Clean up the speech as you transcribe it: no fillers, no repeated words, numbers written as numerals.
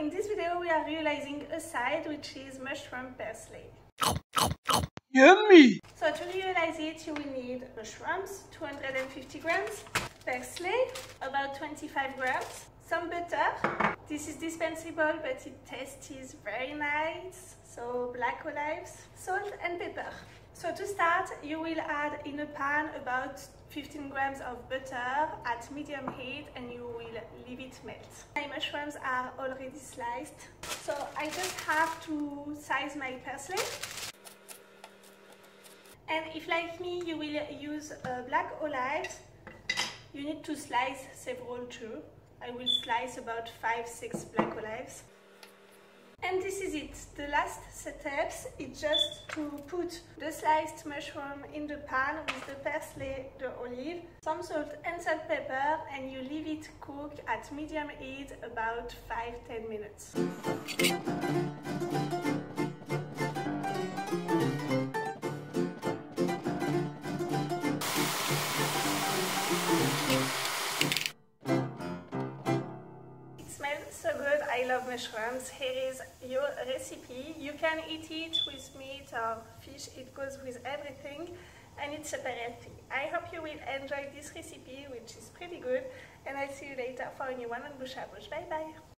in this video we are realizing a side which is mushroom parsley. Yummy! So to realize it you will need mushrooms, 250 grams, parsley, about 25 grams, some butter. This is dispensable but it tastes very nice, so black olives, salt and pepper. So to start you will add in a pan about 15 grams of butter at medium heat and you will leave it melt. My mushrooms are already sliced, so I just have to size my parsley. And if like me you will use black olives, you need to slice several too. I will slice about 5-6 black olives. And this is it. The last steps is just to put the sliced mushroom in the pan with the parsley, the olive, some salt and salt pepper, and you leave it cook at medium heat about 5-10 minutes. So good, I love mushrooms. Here is your recipe. You can eat it with meat or fish, it goes with everything and it's a recipe. I hope you will enjoy this recipe which is pretty good and I'll see you later for a new one on Bouche à Bouche. Bye bye!